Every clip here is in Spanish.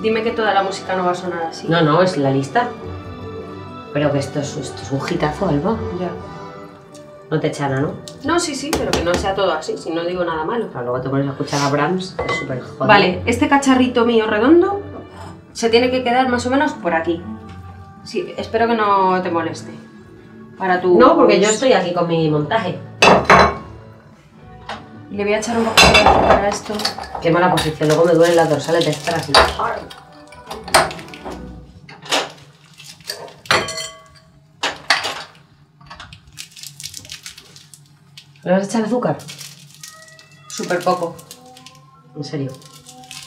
Dime que toda la música no va a sonar así. No, no, es la lista. Pero que esto es un hitazo, Alba. Ya. No te echará, ¿no? No, sí, sí, pero que no sea todo así, si no digo nada malo. Claro, luego te pones a escuchar a Brahms, que es súper jodido. Vale, este cacharrito mío redondo se tiene que quedar más o menos por aquí. Sí, espero que no te moleste. Para tu... No, porque yo estoy aquí con mi montaje. Le voy a echar un poco de azúcar a esto. Qué mala posición, luego me duelen las dorsales de estar así. ¿Le vas a echar azúcar? Súper poco. ¿En serio?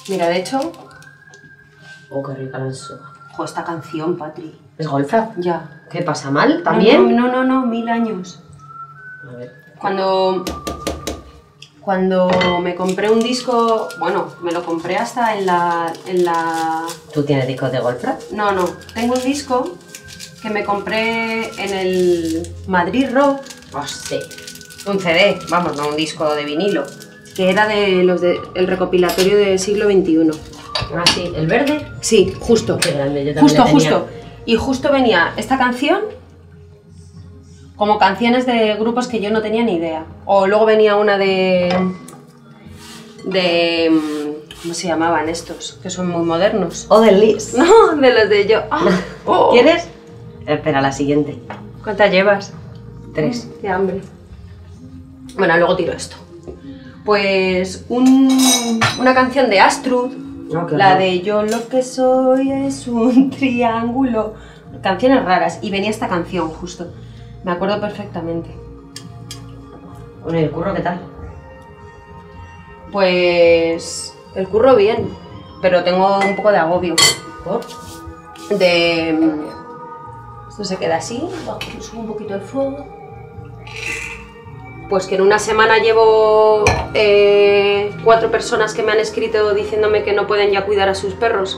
Mira, de hecho... Oh, qué rica la anchoa. Ojo, esta canción, Patri. ¿Es Goldfrapp? Ya. ¿Qué pasa, mal también? No, no, no, no, 1000 años. A ver. Cuando me compré un disco... Bueno, me lo compré hasta en la... ¿Tú tienes discos de Goldfrapp? No, no. Tengo un disco que me compré en el Madrid Rock. Oh, sí. Un CD, vamos, no un disco de vinilo, que era de los del recopilatorio del siglo XXI. Ah, sí, ¿el verde? Sí, justo. Qué grande, yo también justo, justo. Y justo venía esta canción como canciones de grupos que yo no tenía ni idea. O luego venía una de ¿cómo se llamaban estos? Que son muy modernos. O de Liz. No, de los de yo. Ah, oh. ¿Quieres? Espera, la siguiente. ¿Cuántas llevas? 3. Qué hambre. Bueno, luego tiro esto. Pues una canción de Astrud, okay, la de yo lo que soy es un triángulo. Canciones raras. Y venía esta canción justo. Me acuerdo perfectamente. Bueno, ¿y el curro qué tal? Pues el curro bien, pero tengo un poco de agobio. ¿Por? De... Esto se queda así. Subo un poquito el fuego. Pues que en una semana llevo 4 personas que me han escrito diciéndome que no pueden ya cuidar a sus perros.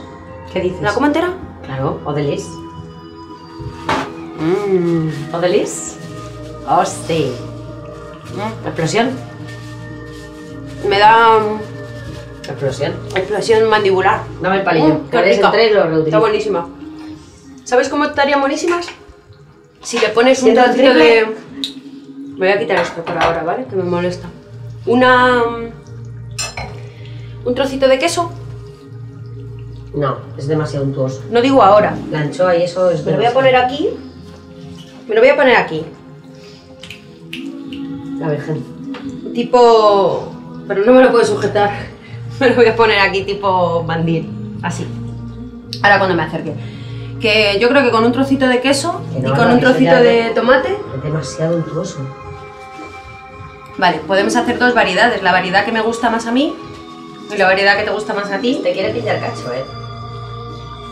¿Qué dices? ¿La como entera? Claro, Odelis. ¿Odelis? Oh, sí. ¿Explosión? Me da... ¿Explosión? Explosión mandibular. Dame el palillo. Está buenísima. ¿Sabes cómo estarían buenísimas? Si le pones un ratito de... Me voy a quitar esto por ahora, ¿vale? Que me molesta. Un trocito de queso. No, es demasiado untuoso. No digo ahora. La anchoa y eso es demasiado. Me lo voy a poner aquí. Me lo voy a poner aquí. La Virgen. Tipo... Pero no me lo puedo sujetar. Me lo voy a poner aquí tipo bandil. Así. Ahora cuando me acerque. Que yo creo que con un trocito de queso no, y con un trocito de tomate... Es demasiado untuoso. Vale, podemos hacer 2 variedades. La variedad que me gusta más a mí y la variedad que te gusta más a ti. Te quiere pillar cacho, ¿eh?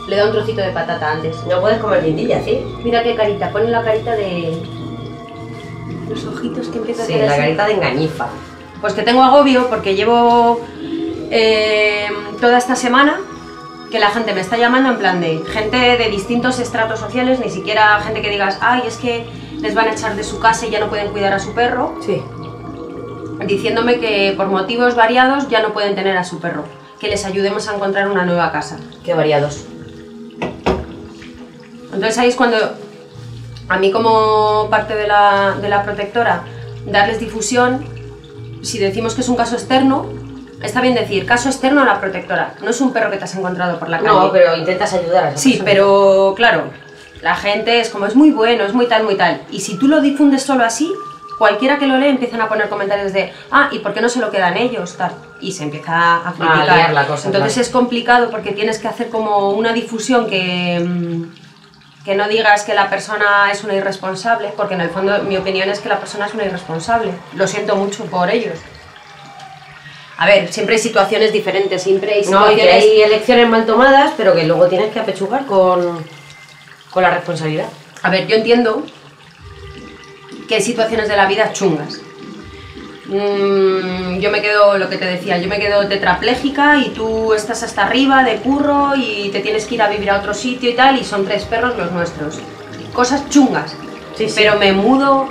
Le da un trocito de patata antes. No puedes comer guindilla, ¿sí? Mira qué carita. Pon la carita de... Los ojitos que empiezan a hacer la carita de engañifa. Pues que tengo agobio porque llevo... toda esta semana que la gente me está llamando en plan de... Gente de distintos estratos sociales, ni siquiera gente que digas... Ay, es que les van a echar de su casa y ya no pueden cuidar a su perro. Sí. Diciéndome que por motivos variados ya no pueden tener a su perro. Que les ayudemos a encontrar una nueva casa. Qué variados. Entonces ahí es cuando a mí como parte de la protectora darles difusión. Si decimos que es un caso externo, está bien decir caso externo a la protectora. No es un perro que te has encontrado por la calle. No, pero intentas ayudar a esa persona. Pero claro, la gente es como es muy bueno, es muy tal, muy tal. Y si tú lo difundes solo así... Cualquiera que lo lee empiezan a poner comentarios de ah, ¿y por qué no se lo quedan ellos? Tal. Y se empieza a criticar. A liar la cosa. Entonces claro, es complicado porque tienes que hacer como una difusión que no digas que la persona es una irresponsable, porque en el fondo mi opinión es que la persona es una irresponsable. Lo siento mucho por ellos. A ver, siempre hay situaciones diferentes, siempre hay situaciones... No, que hay elecciones mal tomadas, pero que luego tienes que apechugar con la responsabilidad. A ver, yo entiendo... que hay situaciones de la vida chungas. Yo me quedo, lo que te decía, yo me quedo tetrapléjica y tú estás hasta arriba de curro y te tienes que ir a vivir a otro sitio y tal, y son 3 perros los nuestros. Cosas chungas. Sí, sí. Pero me mudo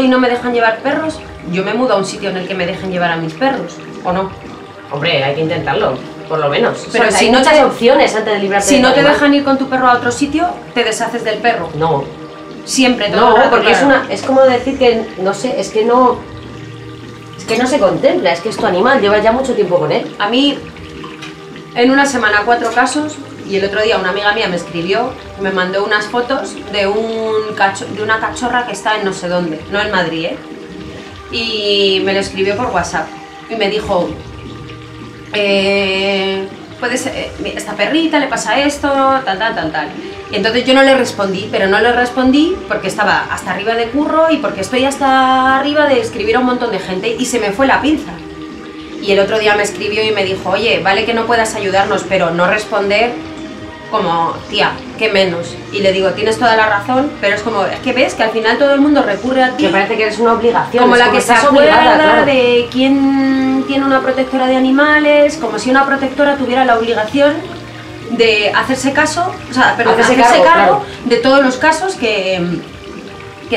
y no me dejan llevar perros, yo me mudo a un sitio en el que me dejen llevar a mis perros, ¿o no? Hombre, hay que intentarlo. por lo menos. Pero o sea, si hay muchas opciones antes de librarte. Si no te dejan ir con tu perro a otro sitio, te deshaces del perro. No. Siempre, todo el rato, porque claro. Es como decir que, no sé, es que no se contempla, es que es tu animal, llevas ya mucho tiempo con él. A mí, en una semana 4 casos, y el otro día una amiga mía me escribió, me mandó unas fotos de, una cachorra que está en no sé dónde, no en Madrid, ¿eh? Y me lo escribió por WhatsApp y me dijo, esta perrita le pasa esto, tal, tal, tal, tal. Y entonces yo no le respondí, pero no le respondí porque estaba hasta arriba de curro y porque estoy hasta arriba de escribir a un montón de gente y se me fue la pinza. Y el otro día me escribió y me dijo, oye, vale que no puedas ayudarnos, pero no responder, como, tía, qué menos. Y le digo, tienes toda la razón, pero es como, es que ves que al final todo el mundo recurre a ti. Me parece que eres una obligación. Como la que se acuerda claro. De quién tiene una protectora de animales, como si una protectora tuviera la obligación de hacerse caso, o sea, perdón, hacerse cargo de todos los casos que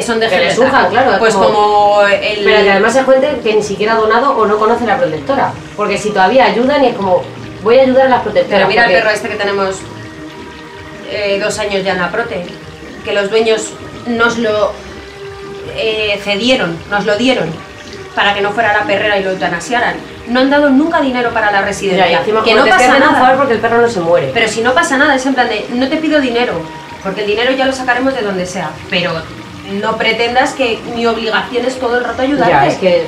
son de gente claro, pues como el... Pero que además se cuente que ni siquiera ha donado o no conoce la protectora, porque si todavía ayudan y es como, voy a ayudar a las protectoras. Pero mira porque... el perro este que tenemos 2 años ya en la prote, que los dueños nos lo cedieron, nos lo dieron, para que no fuera la perrera y lo eutanasiaran. No han dado nunca dinero para la residencia, ya, que no pasa nada porque el perro no se muere. Pero si no pasa nada, es en plan de, no te pido dinero, porque el dinero ya lo sacaremos de donde sea, pero no pretendas que mi obligación es todo el rato ayudarte. Ya, es que...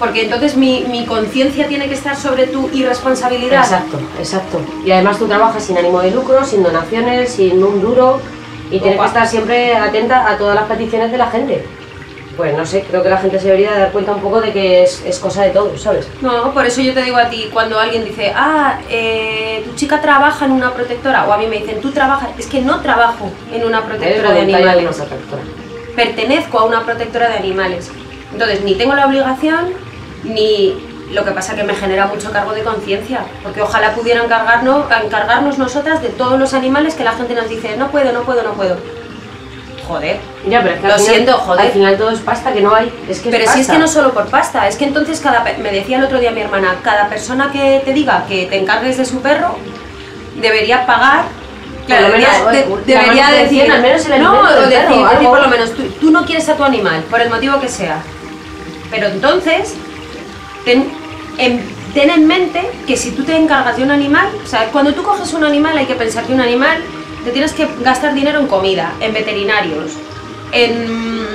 Porque entonces mi conciencia tiene que estar sobre tu irresponsabilidad. Exacto, exacto. Y además tú trabajas sin ánimo de lucro, sin donaciones, sin un duro, y tienes que estar siempre atenta a todas las peticiones de la gente. Pues no sé, creo que la gente se debería dar cuenta un poco de que es cosa de todos, ¿sabes? No, por eso yo te digo a ti, cuando alguien dice, tu chica trabaja en una protectora, o a mí me dicen, tú trabajas, es que no trabajo en una protectora de animales. Pertenezco a una protectora de animales. Entonces, ni tengo la obligación, ni... Lo que pasa que me genera mucho cargo de conciencia, porque ojalá pudieran encargarnos nosotras de todos los animales que la gente nos dice, no puedo, no puedo, no puedo. Joder, ya, pero es que lo siento, joder. Al final todo es pasta que no hay, es que pero es si pasta. Es que no solo por pasta, es que entonces me decía el otro día mi hermana, cada persona que te diga que te encargues de su perro, debería pagar, claro, debería decir, al menos el no, decir por lo menos, tú no quieres a tu animal, por el motivo que sea, pero entonces, ten en mente que si tú te encargas de un animal, o sea, cuando tú coges un animal hay que pensar que un animal... Te tienes que gastar dinero en comida, en veterinarios, en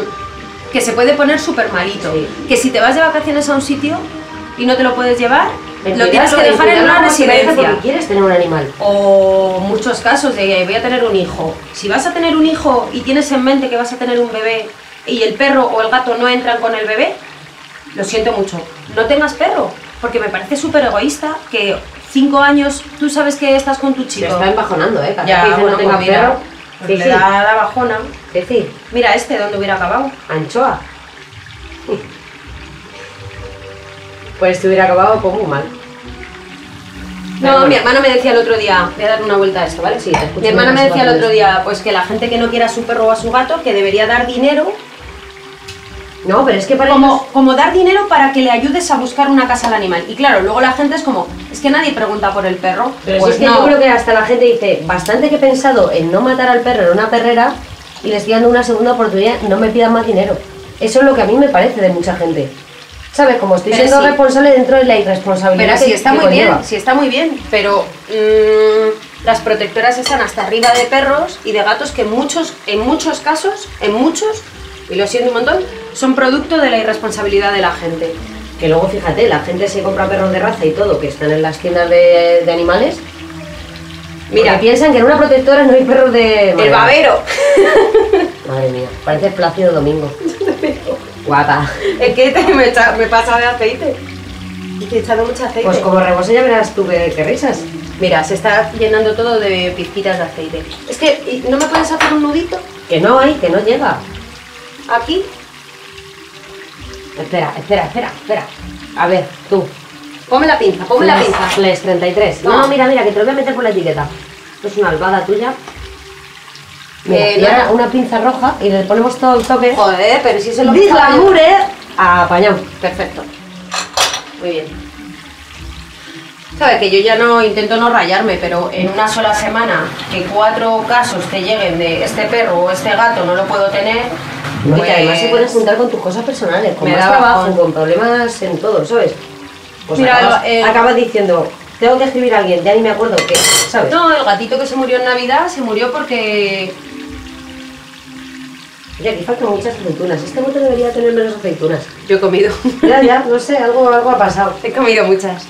que se puede poner súper malito, sí. Que si te vas de vacaciones a un sitio y no te lo puedes llevar, lo tienes que dejar en una residencia. Porque quieres tener un animal. O muchos casos de voy a tener un hijo. Si vas a tener un hijo y tienes en mente que vas a tener un bebé y el perro o el gato no entran con el bebé, lo siento mucho, no tengas perro, porque me parece súper egoísta que... 5 años, tú sabes que estás con tu chico. Se está embajonando, ¿eh? Cada vez que no tenga perro, pues le da la bajona. Sí. Mira este, ¿dónde hubiera acabado? Anchoa. Pues te hubiera acabado como muy mal. No, bueno. Mi hermana me decía el otro día, voy a dar una vuelta a esto, ¿vale? Sí, te escucho. Mi hermana me decía el otro día, pues que la gente que no quiera a su perro o a su gato, que debería dar dinero. No, pero es que para como dar dinero para que le ayudes a buscar una casa al animal. Y claro, luego la gente es como, es que nadie pregunta por el perro. Pero pues si es que yo creo que hasta la gente dice, bastante que he pensado en no matar al perro en una perrera y les estoy dando una segunda oportunidad, no me pidan más dinero. Eso es lo que a mí me parece de mucha gente. ¿Sabes? Como estoy siendo responsable dentro de la irresponsabilidad. Pero sí, está muy bien, sí está muy bien, pero... Las protectoras están hasta arriba de perros y de gatos que en muchos casos, y lo siento un montón, son producto de la irresponsabilidad de la gente. Que luego, fíjate, la gente se compra perros de raza y todo, que están en las tiendas de animales. Mira, piensan que en una protectora no hay perros de... ¡El babero! Madre mía, pareces Plácido Domingo. Guapa. Es que me pasa de aceite. Y te he echado mucho aceite. Pues como rebosa ya verás tú que risas. Mira, se está llenando todo de pizquitas de aceite. Es que, ¿no me puedes hacer un nudito? Que no hay, que no llega. Aquí. Espera. A ver, tú. Ponme la pinza, ponme la pinza. Les 33. No, mira, que te lo voy a meter por la etiqueta. Esto es una albada tuya. Mira, y ahora una pinza roja y le ponemos todo el toque. Joder, pero si se lo digo. Apañado. Perfecto. Muy bien. Sabes que yo ya no intento no rayarme, pero en una sola semana que 4 casos te lleguen de este perro o este gato no lo puedo tener. No, pues, y además se pueden juntar con tus cosas personales, con más trabajo, con problemas en todo, ¿sabes? Pues mira, acabas diciendo, tengo que escribir a alguien, ya ni me acuerdo qué, ¿sabes? No, el gatito que se murió en Navidad se murió porque... Oye, aquí faltan muchas aceitunas. Este bote debería tener menos aceitunas. Yo he comido. Ya, no sé, algo ha pasado. He comido muchas.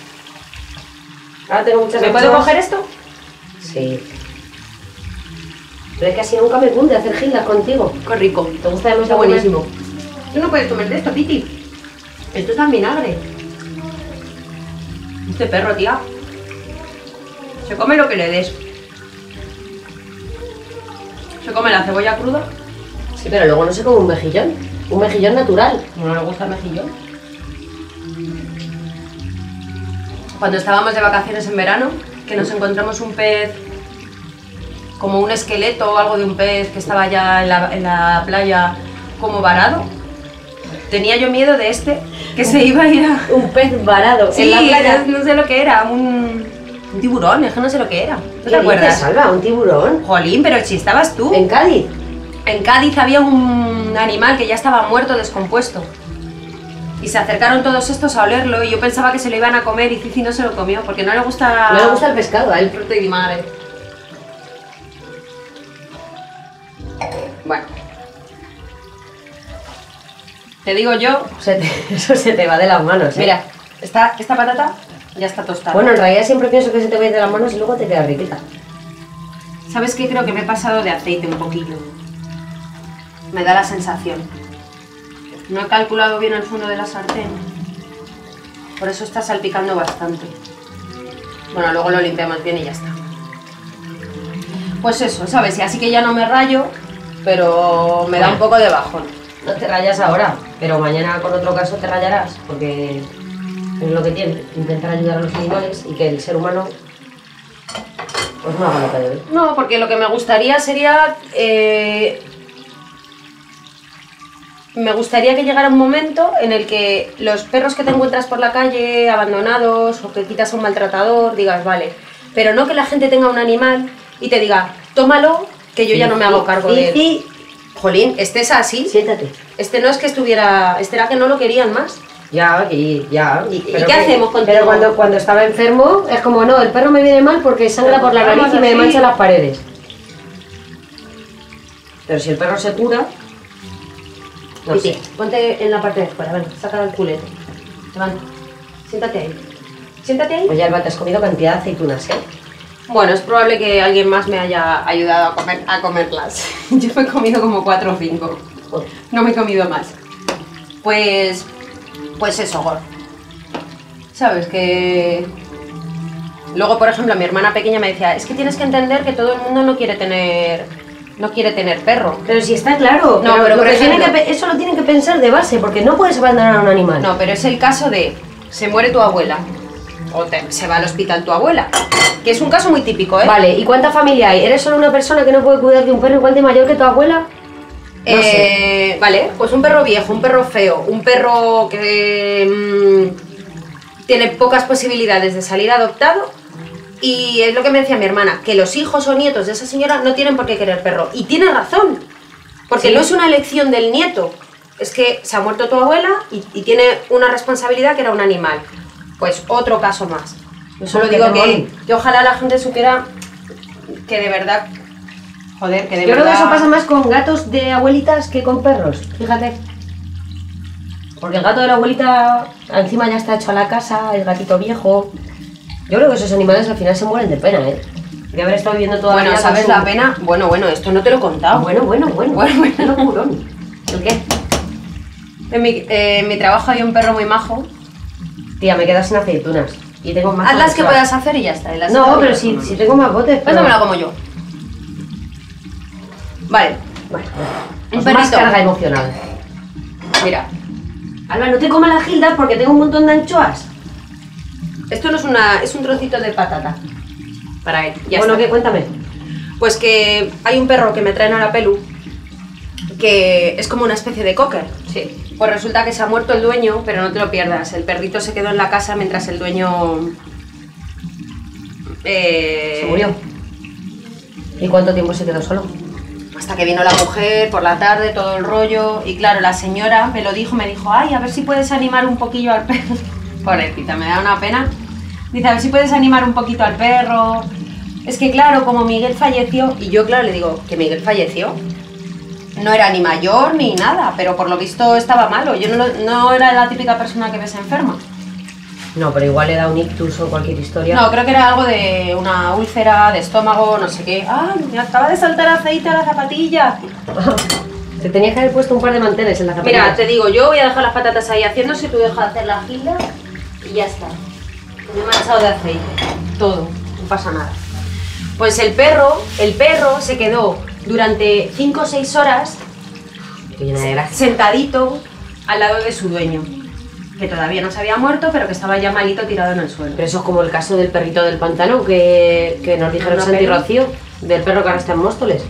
Ahora tengo muchas. ¿Me puedo coger esto? Sí. Pero es que así nunca me cunde hacer gilas contigo. Qué rico. ¿Te gusta demasiado? Está buenísimo. Tú no puedes comer de esto, Piti. Esto está en vinagre. Este perro, tía. Se come lo que le des. Se come la cebolla cruda. Sí, pero luego no se come un mejillón. Un mejillón natural. ¿No le gusta el mejillón? Cuando estábamos de vacaciones en verano, que nos encontramos un pez, como un esqueleto o algo de un pez que estaba ya en la playa como varado. Tenía yo miedo de este, que se iba a ir a... Un pez varado, sí, en la playa. No sé lo que era, un tiburón, es que no sé lo que era. ¿No te acuerdas? Salva, un tiburón. Jolín, pero si estabas tú. En Cádiz. En Cádiz había un animal que ya estaba muerto, descompuesto. Y se acercaron todos estos a olerlo y yo pensaba que se lo iban a comer y Cici no se lo comió porque no le gusta... No le gusta el pescado, el fruto y madre. Bueno. Te digo yo... Eso se te va de las manos, ¿eh? Mira, esta patata ya está tostada. Bueno, en realidad siempre pienso que se te va de las manos y luego te queda riquita. ¿Sabes qué? Creo que me he pasado de aceite un poquillo. Me da la sensación. No he calculado bien el fondo de la sartén. Por eso está salpicando bastante. Bueno, luego lo limpiamos bien y ya está. Pues eso, ¿sabes? Y así que ya no me rayo, pero me da un poco de bajón. No te rayas ahora, pero mañana con otro caso te rayarás, porque es lo que tiene, intentar ayudar a los animales y que el ser humano... Pues no haga lo que debe. No, porque lo que me gustaría sería... Me gustaría que llegara un momento en el que los perros que te encuentras por la calle, abandonados, o que quitas a un maltratador, digas, vale. Pero no que la gente tenga un animal y te diga, tómalo, que yo ya no me hago cargo de él. Y, jolín, este es así. Siéntate. Este no es que estuviera... Este era que no lo querían más. Ya. ¿Y qué hacemos con todo? Pero cuando estaba enfermo, es como, no, el perro me viene mal porque sangra por la nariz y me mancha las paredes. Pero si el perro se cura... No, Piti, sí. Ponte en la parte de fuera, bueno, saca el culete. Levanta. Siéntate ahí. Oye, Alba, te has comido cantidad de aceitunas, ¿eh? Bueno, es probable que alguien más me haya ayudado a comerlas. Yo me he comido como 4 o 5. No me he comido más. Pues eso, Gor. Sabes que... Luego, por ejemplo, mi hermana pequeña me decía, es que tienes que entender que todo el mundo no quiere tener perro. Pero si está claro. No, pero por ejemplo, eso lo tienen que pensar de base, porque no puedes abandonar a un animal. No, pero es el caso de se muere tu abuela o se va al hospital tu abuela, que es un caso muy típico, ¿eh? Vale, ¿y cuánta familia hay? ¿Eres solo una persona que no puede cuidar de un perro igual de mayor que tu abuela? No sé. Vale, pues un perro viejo, un perro feo, un perro que tiene pocas posibilidades de salir adoptado. Y es lo que me decía mi hermana, que los hijos o nietos de esa señora no tienen por qué querer perro. Y tiene razón, porque no es una elección del nieto. Es que se ha muerto tu abuela y tiene una responsabilidad que era un animal. Pues otro caso más. Yo solo digo que ojalá la gente supiera que de verdad... Joder, que de verdad... Yo creo que eso pasa más con gatos de abuelitas que con perros, fíjate. Porque el gato de la abuelita encima ya está hecho a la casa, el gatito viejo... Yo creo que esos animales al final se mueren de pena, ¿eh? De haber estado viviendo toda la vida... Bueno, ¿sabes la pena? Bueno, esto no te lo he contado. Bueno, locurón. ¿El qué? En mi trabajo hay un perro muy majo. Tía, me quedas sin aceitunas. Y tengo más... Haz las que puedas hacer y ya está. No, pero si tengo más botes... Pues no me la como yo. Vale. Un perrito. Más carga emocional. Mira. Alba, no te comas las gildas porque tengo un montón de anchoas. Esto no es es un trocito de patata para él. Bueno, ¿qué? Cuéntame. Pues que hay un perro que me traen a la pelu que es como una especie de cocker. Sí. Pues resulta que se ha muerto el dueño, pero no te lo pierdas. El perrito se quedó en la casa mientras el dueño Se murió. ¿Y cuánto tiempo se quedó solo? Hasta que vino la mujer, por la tarde, todo el rollo. Y claro, la señora me lo dijo, me dijo, ay, a ver si puedes animar un poquillo al perro. Pobrecita, me da una pena. Dice, a ver si puedes animar un poquito al perro. Es que claro, como Miguel falleció, y yo claro le digo, ¿que Miguel falleció? No era ni mayor ni nada, pero por lo visto estaba malo. Yo no era la típica persona que ves enferma. No, pero igual le da un ictus o cualquier historia. No, creo que era algo de una úlcera, de estómago, no sé qué. ¡Ah, me acaba de saltar aceite a la zapatilla! Te tenías que haber puesto un par de manteles en la zapatilla. Mira, te digo, yo voy a dejar las patatas ahí haciéndose, tú dejas de hacer la fila y ya está. Me he manchado de aceite, todo, no pasa nada. Pues el perro se quedó durante 5 o 6 horas sentadito al lado de su dueño, que todavía no se había muerto, pero que estaba ya malito tirado en el suelo. Pero eso es como el caso del perrito del pantano que nos dijeron Santi y Rocío, del perro que ahora está en Móstoles,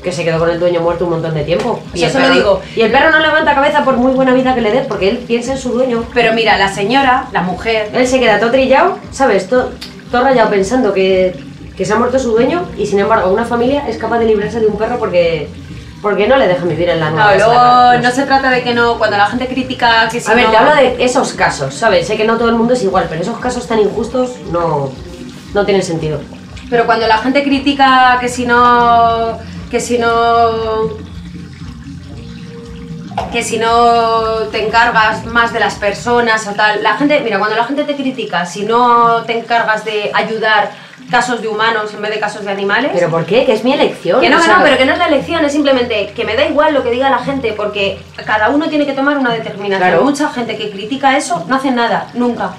que se quedó con el dueño muerto un montón de tiempo. Y eso lo digo. Y el perro no levanta cabeza por muy buena vida que le des, porque él piensa en su dueño. Pero mira, la señora, la mujer, él se queda todo trillado, ¿sabes? Todo rayado pensando que se ha muerto su dueño, y sin embargo una familia es capaz de librarse de un perro porque no le dejan vivir en la nada. Claro, no se trata de que no, cuando la gente critica que si a ver, te hablo de esos casos, ¿sabes? Sé que no todo el mundo es igual, pero esos casos tan injustos no tienen sentido. Pero cuando la gente critica que si no te encargas más de las personas o tal, la gente, mira, cuando la gente te critica, si no te encargas de ayudar casos de humanos en vez de casos de animales. ¿Pero por qué? Que es mi elección. Que no, que no, pero que no es la elección, es simplemente que me da igual lo que diga la gente, porque cada uno tiene que tomar una determinación. Claro. Mucha gente que critica eso no hace nada, nunca,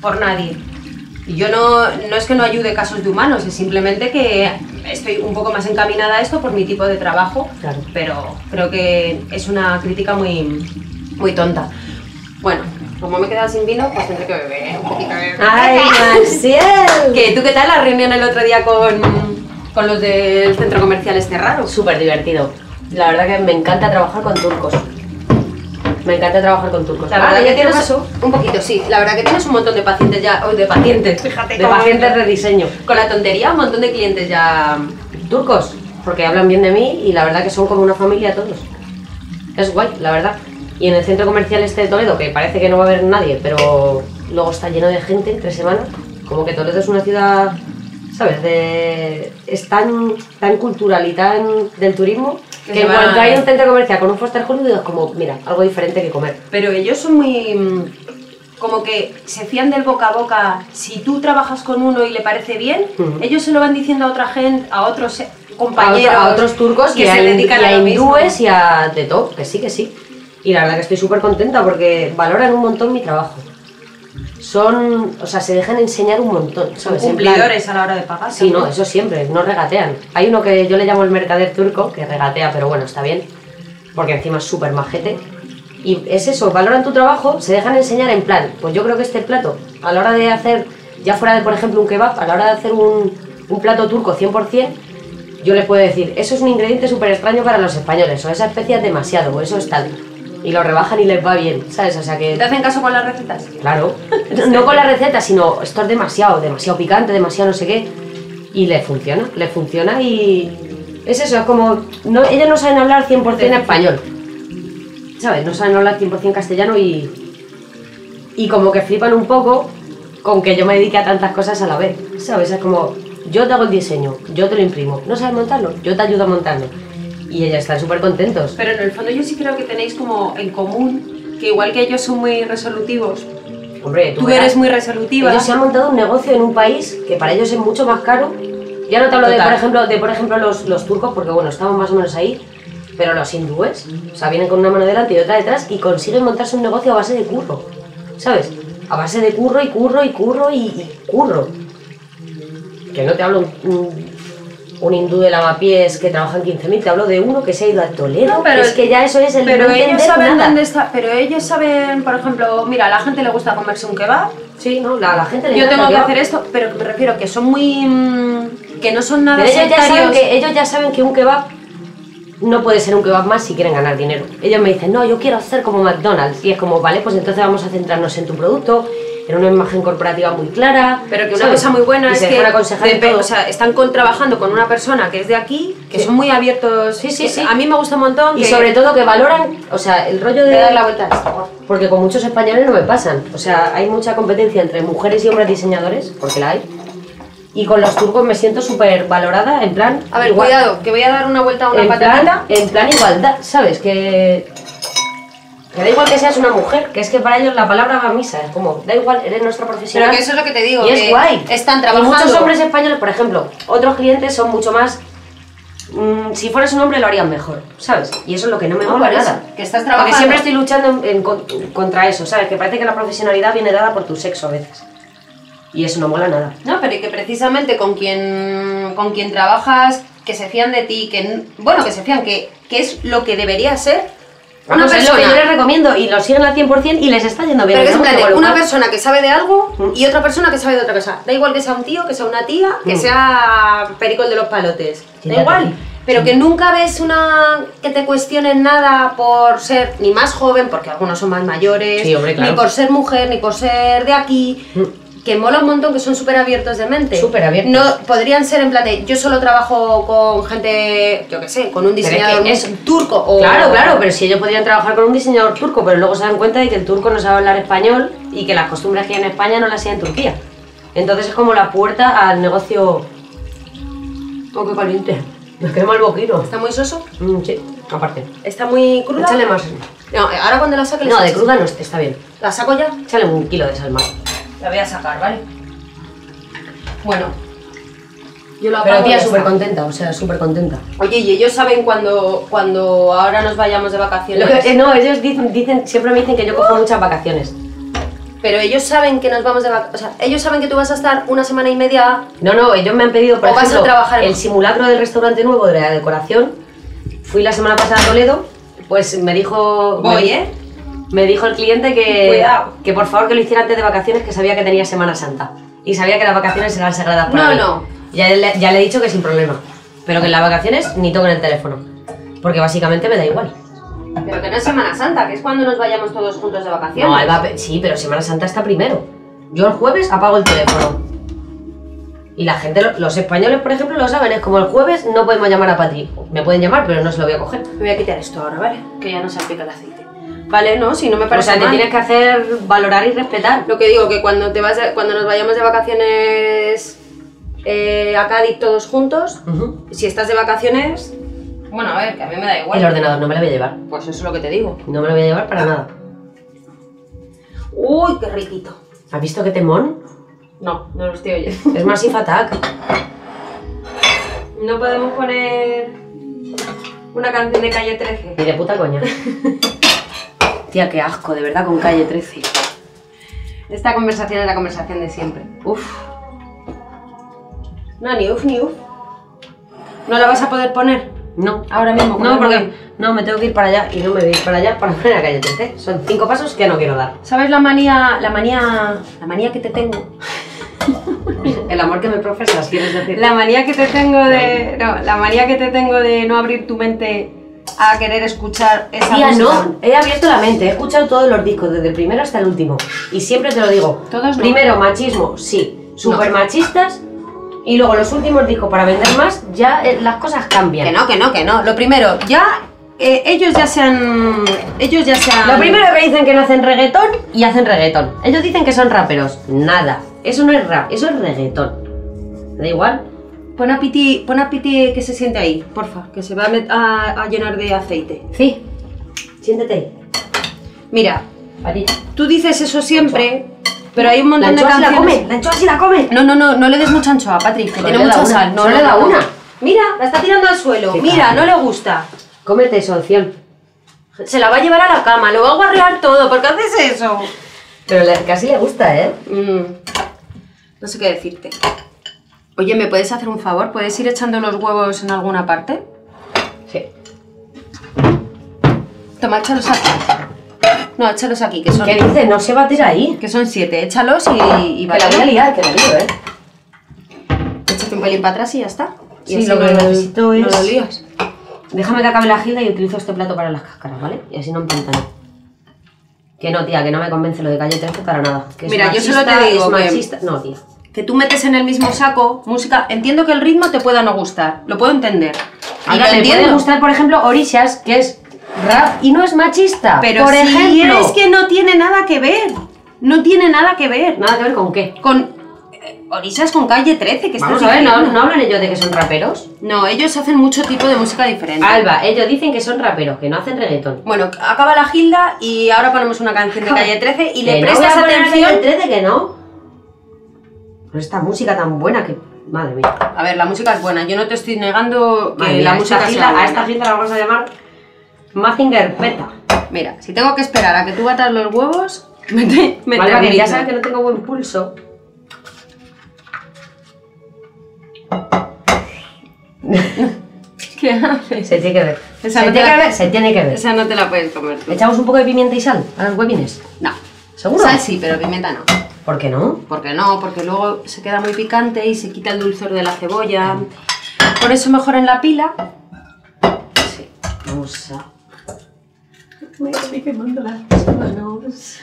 por nadie. Y yo no es que no ayude casos de humanos, es simplemente que estoy un poco más encaminada a esto por mi tipo de trabajo, claro. Pero creo que es una crítica muy, muy tonta. Bueno, como me he quedado sin vino, pues tendré que beber un poquito. ¡Ay, Marcial! ¿Qué? ¿Tú qué tal la reunión el otro día con los del centro comercial este raro? Súper divertido. La verdad que me encanta trabajar con turcos. Me encanta trabajar con turcos. La verdad que tienes eso. Un poquito, sí. La verdad que tienes un montón de pacientes ya... Oh, de pacientes, fíjate. De pacientes de diseño. Con la tontería, un montón de clientes ya... turcos. Porque hablan bien de mí y la verdad que son como una familia todos. Es guay, la verdad. Y en el centro comercial este de Toledo, que parece que no va a haber nadie, pero luego está lleno de gente entre semanas, como que Toledo es una ciudad, ¿sabes? Es tan cultural y tan del turismo, que en cuanto hay un centro comercial con un Foster Hollywood es como, mira, algo diferente que comer. Pero ellos son muy... como que se fían del boca a boca. Si tú trabajas con uno y le parece bien, ellos se lo van diciendo a otra gente, a otros compañeros, a otros turcos que se dedican a hindúes y a de todo, que sí, que sí. Y la verdad que estoy súper contenta porque valoran un montón mi trabajo. Son, o sea, se dejan enseñar un montón. Son cumplidores a la hora de pagar. Sí, no, eso siempre, no regatean. Hay uno que yo le llamo el mercader turco, que regatea, pero bueno, está bien, porque encima es súper majete. Y es eso, valoran tu trabajo, se dejan enseñar en plan, pues yo creo que este plato, a la hora de hacer, ya fuera de por ejemplo un kebab, a la hora de hacer un plato turco 100%, yo les puedo decir, eso es un ingrediente súper extraño para los españoles, o esa especia es demasiado, o eso es tal. Y lo rebajan y les va bien, ¿sabes? O sea que... ¿Te hacen caso con las recetas? Claro. No con las recetas, sino esto es demasiado picante, demasiado no sé qué. Y les funciona y... Es eso, es como... No, ellos no saben hablar 100% en español, ¿sabes? No saben hablar 100% castellano y como que flipan un poco con que yo me dedique a tantas cosas a la vez, ¿sabes? Es como, yo te hago el diseño, yo te lo imprimo. ¿No sabes montarlo? Yo te ayudo a montarlo. Y ellas están súper contentos. Pero en el fondo yo sí creo que tenéis como en común, que igual que ellos son muy resolutivos. Hombre, tú eres muy resolutiva. Ellos se han montado un negocio en un país que para ellos es mucho más caro. Ya no te hablo de por ejemplo los turcos, porque bueno, estamos más o menos ahí. Pero los hindúes, o sea, vienen con una mano delante y otra detrás y consiguen montarse un negocio a base de curro, ¿sabes? A base de curro y curro y curro y curro. Que no te hablo un hindú de lavapiés que trabajan 15.000, te hablo de uno que se ha ido a Toledo, no, pero es que ya eso es el... Pero no ellos saben nada. Dónde está, pero ellos saben, por ejemplo, mira, a la gente le gusta comerse un kebab. Sí, no, la gente le... Yo tengo que hacer esto, pero me refiero que son muy... que no son nada sectarios. Ellos ya saben que un kebab no puede ser un kebab más si quieren ganar dinero. Ellos me dicen, no, yo quiero hacer como McDonald's. Y es como, vale, pues entonces vamos a centrarnos en tu producto, en una imagen corporativa muy clara. Pero que una cosa muy buena es que están trabajando con una persona que es de aquí, que son muy abiertos. Sí. A mí me gusta un montón. Y sobre todo que valoran, o sea, el rollo de dar la vuelta a esto. Porque con muchos españoles no me pasan. O sea, hay mucha competencia entre mujeres y hombres diseñadores, porque la hay. Y con los turcos me siento súper valorada, en plan... A ver, igual, cuidado, que voy a dar una vuelta a una patata. En plan igualdad, ¿sabes? Que da igual que seas una mujer, que es que para ellos la palabra va a misa. Es como, da igual, eres nuestra profesional. Pero que eso es lo que te digo, y es guay. Están trabajando. Y muchos hombres españoles, por ejemplo, otros clientes son mucho más... si fueras un hombre lo harían mejor, ¿sabes? Y eso es lo que no me mola nada. Que estás trabajando. Porque siempre estoy luchando contra eso, ¿sabes? Que parece que la profesionalidad viene dada por tu sexo a veces. Y eso no mola nada. No, pero que precisamente con quien trabajas, que se fían de ti, que bueno, que se fían, que es lo que debería ser una persona. Es lo que yo les recomiendo y lo siguen al 100% y les está yendo bien. Pero que es una persona que sabe de algo y otra persona que sabe de otra cosa. Da igual que sea un tío, que sea una tía, que sea pericol de los palotes. Da igual. Pero que nunca ves que te cuestionen nada por ser ni más joven, porque algunos son más mayores, sí, hombre, claro, ni por ser mujer, ni por ser de aquí... Que mola un montón, que son súper abiertos de mente. Súper abiertos. No, podrían ser en plan de, yo solo trabajo con gente, yo qué sé, con un diseñador turco o... Claro, pero si ellos podrían trabajar con un diseñador turco, pero luego se dan cuenta de que el turco no sabe hablar español y que las costumbres que hay en España no las hay en Turquía. Entonces es como la puerta al negocio... Oh, qué caliente. Nos quema el boquino. ¿Está muy soso? Sí, aparte. ¿Está muy cruda? Échale más. No, ahora cuando la saque... No, de cruda no está bien. ¿La saco ya? Échale un kilo de salmón. La voy a sacar, ¿vale? Bueno, yo lo apago. Pero tía, súper contenta, o sea, súper contenta. Oye, y ellos saben cuando ahora nos vayamos de vacaciones. No, ellos dicen, siempre me dicen que yo cojo muchas vacaciones. Pero ellos saben que nos vamos de vacaciones, o sea, ellos saben que tú vas a estar una semana y media. No, ellos me han pedido, por ejemplo, vas a trabajar el simulacro del restaurante nuevo de la decoración. Fui la semana pasada a Toledo, pues me dijo... Me dijo el cliente que por favor que lo hiciera antes de vacaciones, que sabía que tenía Semana Santa. Y sabía que las vacaciones eran sagradas para mí. No. Ya le he dicho que sin problema. Pero que en las vacaciones ni toquen el teléfono. Porque básicamente me da igual. Pero que no es Semana Santa, que es cuando nos vayamos todos juntos de vacaciones. No, sí, pero Semana Santa está primero. Yo el jueves apago el teléfono. Y la gente, los españoles por ejemplo, lo saben, es como el jueves no podemos llamar a Patri. Me pueden llamar, pero no se lo voy a coger. Me voy a quitar esto ahora, ¿vale? Que ya no se aplica el aceite. Vale, no, si no me parece mal. O sea, te tienes que hacer valorar y respetar. Lo que digo, que cuando nos vayamos de vacaciones a Cádiz todos juntos, si estás de vacaciones... Bueno, a ver, que a mí me da igual. El ordenador no me lo voy a llevar. Pues eso es lo que te digo. No me lo voy a llevar para nada. Uy, qué riquito. ¿Has visto qué temón? No lo estoy oyendo. Es Massive Attack. No podemos poner una canción de Calle 13. Ni de puta coña. Tía, qué asco, de verdad, con Calle 13. Esta conversación es la conversación de siempre. Uf. No, ni uf, ni uf. ¿No la vas a poder poner? No. Ahora mismo. No, porque no, me tengo que ir para allá y no me voy a ir para allá para poner a Calle 13. Son 5 pasos que no quiero dar. ¿Sabes la manía que te tengo? El amor que me profesas, quieres decir. La manía que te tengo de... No, la manía que te tengo de no abrir tu mente... a querer escuchar esa música. No, he abierto la mente, he escuchado todos los discos, desde el primero hasta el último. Y siempre te lo digo, todos primero no. Machismo, sí, super machistas, y luego los últimos discos para vender más, ya las cosas cambian. Que no. Lo primero, ellos ya sean... Lo primero que dicen que no hacen reggaetón, y hacen reggaetón. Ellos dicen que son raperos, nada. Eso no es rap, eso es reggaetón. Da igual. Pon a Piti que se siente ahí, porfa, que se va a llenar de aceite. Sí, siéntete ahí. Mira, tú dices eso siempre, pero hay un montón de canciones... ¡La anchoa sí la come! No le des mucha anchoa, Patrick, que tiene mucha sal. No le da una. Mira, la está tirando al suelo. Mira, no le gusta. Cómete eso, opción. Se la va a llevar a la cama, lo va a guarrear todo, ¿por qué haces eso? Pero casi le gusta, ¿eh? No sé qué decirte. Oye, ¿me puedes hacer un favor? ¿Puedes ir echando los huevos en alguna parte? Sí. Toma, échalos aquí. No, échalos aquí, que son... ¿Qué dices? No se va a tirar ahí. Que son 7, échalos y vale. Que la voy a liar, que la lío, ¿eh? Échate un pelín para atrás y ya está. Y sí, así lo que necesito es... No lo lías. Déjame que acabe la gira y utilizo este plato para las cáscaras, ¿vale? Y así no empantaneo. Que no, tía, que no me convence lo de Calle 13 para nada. Que mira, machista, yo solo te digo que... No, tía. Que tú metes en el mismo saco música... Entiendo que el ritmo te pueda no gustar, lo puedo entender. Y te puede gustar, por ejemplo, Orishas, que es rap y no es machista. Pero por ejemplo, es que no tiene nada que ver. No tiene nada que ver. ¿Nada que ver con qué? Con... Orishas con Calle 13, que vamos a ver, ¿no hablan ellos de que son raperos? No, ellos hacen mucho tipo de música diferente. Alba, ellos dicen que son raperos, que no hacen reggaetón. Bueno, acaba la gilda y ahora ponemos una canción de Calle 13 y le prestas atención. Calle 13 que no. Pero esta música tan buena que... Madre mía. A ver, la música es buena, yo no te estoy negando que la música sea buena. A esta gilda la vamos a llamar Mazinger Peta. Mira, si tengo que esperar a que tú batas los huevos, vale, ya sabes que no tengo buen pulso. ¿Qué haces? Se tiene que ver. Se tiene que ver. Esa no te la puedes comer tú. ¿Echamos un poco de pimienta y sal a los webines? No. ¿Seguro? Sal sí, pero pimienta no. ¿Por qué no? Porque no, porque luego se queda muy picante y se quita el dulzor de la cebolla. Por eso mejor en la pila. Sí. Vamos a... Me estoy quemando las manos.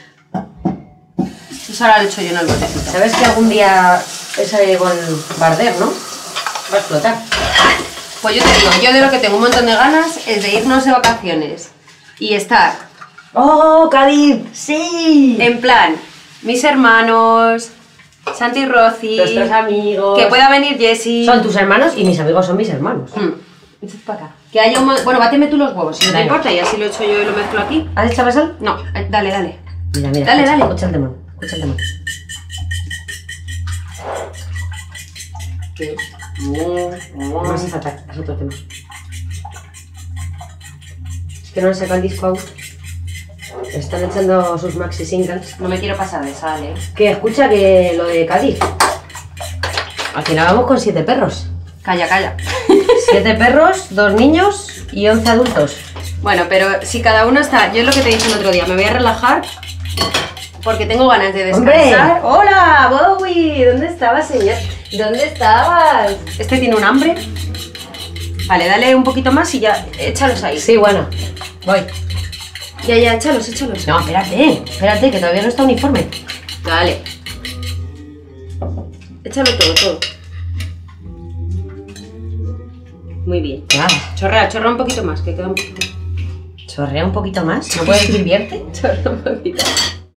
Eso ahora lo he hecho yo en el botecito. ¿Sabes que algún día ese bombarder, no? Va a explotar. Pues yo te digo, yo de lo que tengo un montón de ganas es de irnos de vacaciones y estar... ¡Oh, Cádiz! ¡Sí! En plan, mis hermanos, Santi y Rosy... Nuestros amigos... Que pueda venir Jessy... Son tus hermanos y mis amigos son mis hermanos. Echad para acá. Que haya un... Bueno, báteme tú los huevos, si no te importa, y así lo echo yo y lo mezclo aquí. ¿Has echado sal? No, dale, dale. Mira, mira, dale, dale. Escucha el temón, escucha el temón. ¿Qué? Massive Attack, es otro tema. Es que no han sacado el disco aún. Están echando sus maxi singles. No me quiero pasar de sal, ¿eh? Que escucha que lo de Cádiz. Al final vamos con 7 perros. Calla, calla. 7 perros, 2 niños y 11 adultos. Bueno, pero si cada uno está... Yo es lo que te dije el otro día, me voy a relajar porque tengo ganas de descansar. ¡Hombre! ¡Hola, Bowie! ¿Dónde estabas, señor? ¿Dónde estabas? Este tiene un hambre. Vale, dale un poquito más y ya échalos ahí. Sí, bueno, voy. Ya, ya, échalos, échalos. No, espérate, espérate, que todavía no está uniforme. Dale. Échalo todo, todo. Muy bien. Ah. Chorrea, chorrea un poquito más, que queda un poquito. ¿Chorrea un poquito más? ¿No puedes decir vierte? Chorrea un poquito más.